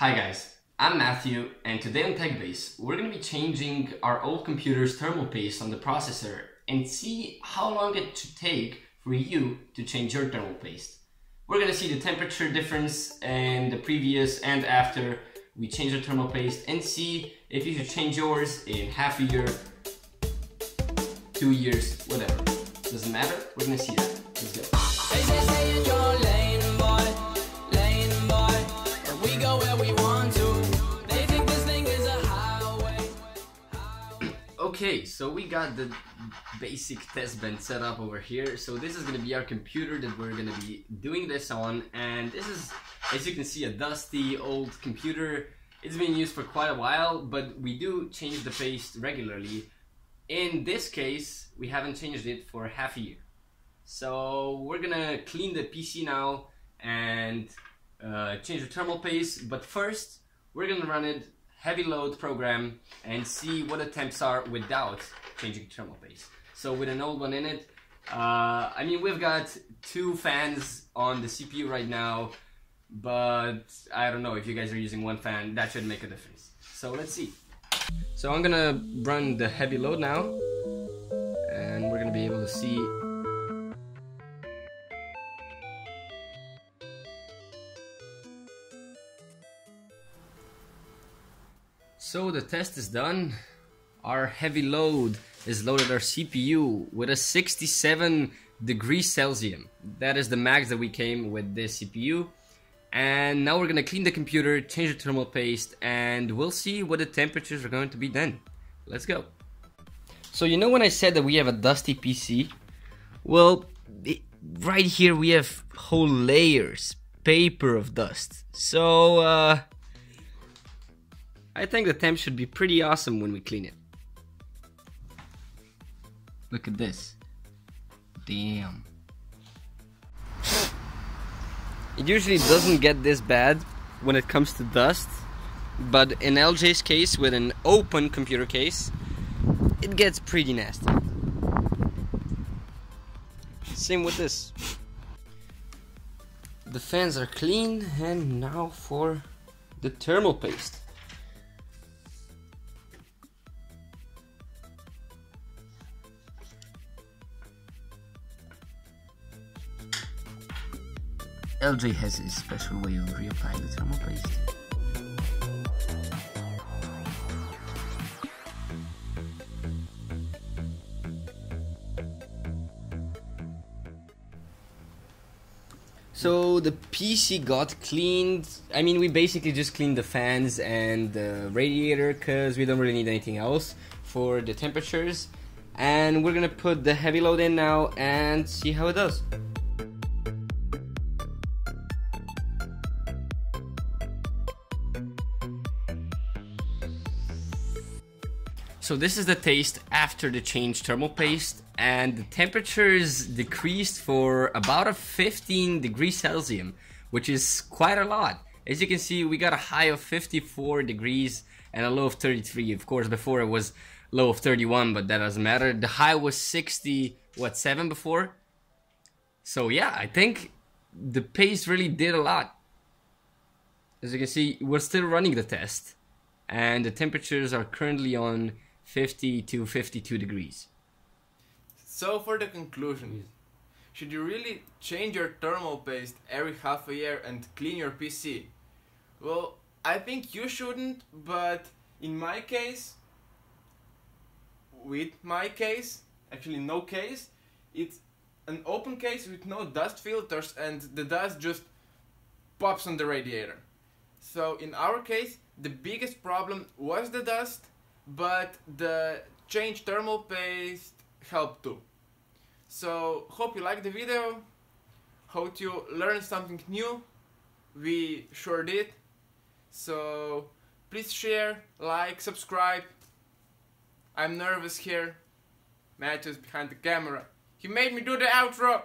Hi guys, I'm Matthew, and today on TechBase, we're going to be changing our old computer's thermal paste on the processor and see how long it should take for you to change your thermal paste. We're going to see the temperature difference and the previous and after we change the thermal paste and see if you should change yours in half a year, 2 years, whatever. Doesn't matter, we're going to see that. Let's go. Okay, so we got the basic test bench set up over here. So this is going to be our computer that we're going to be doing this on, and this is, as you can see, a dusty old computer. It's been used for quite a while, but we do change the paste regularly. In this case, we haven't changed it for half a year. So we're going to clean the PC now and change the thermal paste, but first we're going to run it heavy load program and see what the temps are without changing thermal paste. So with an old one in it, I mean, we've got two fans on the CPU right now, but I don't know if you guys are using one fan, that should make a difference. So let's see. So I'm gonna run the heavy load now, and we're gonna be able to see. So the test is done. Our heavy load is loaded our CPU with a 67 degrees Celsius. That is the max that we came with this CPU. And now we're gonna clean the computer, change the thermal paste, and we'll see what the temperatures are going to be then. Let's go. So you know when I said that we have a dusty PC? Well, right here we have whole layers, paper of dust. So, I think the temp should be pretty awesome when we clean it. Look at this. Damn. It usually doesn't get this bad when it comes to dust, but in LJ's case, with an open computer case, it gets pretty nasty. Same with this. The fans are clean, and now for the thermal paste. LJ has his special way of reapplying the thermal paste. So the PC got cleaned. I mean, we basically just cleaned the fans and the radiator because we don't really need anything else for the temperatures. And we're gonna put the heavy load in now and see how it does. So this is the taste after the change thermal paste, and the temperatures decreased for about a 15 degrees Celsius, which is quite a lot. As you can see, we got a high of 54 degrees and a low of 33. Of course, before it was low of 31, but that doesn't matter. The high was 67 before. So yeah, I think the paste really did a lot. As you can see, we're still running the test, and the temperatures are currently on 50 to 52 degrees. So for the conclusion, should you really change your thermal paste every half a year and clean your PC? Well, I think you shouldn't, but in my case, with my case, actually no case, it's an open case with no dust filters and the dust just pops on the radiator. So in our case, the biggest problem was the dust, but the change thermal paste helped too. So hope you liked the video, hope you learned something new, we sure did. So please share, like, subscribe. I'm nervous here, Matthew's behind the camera. He made me do the outro!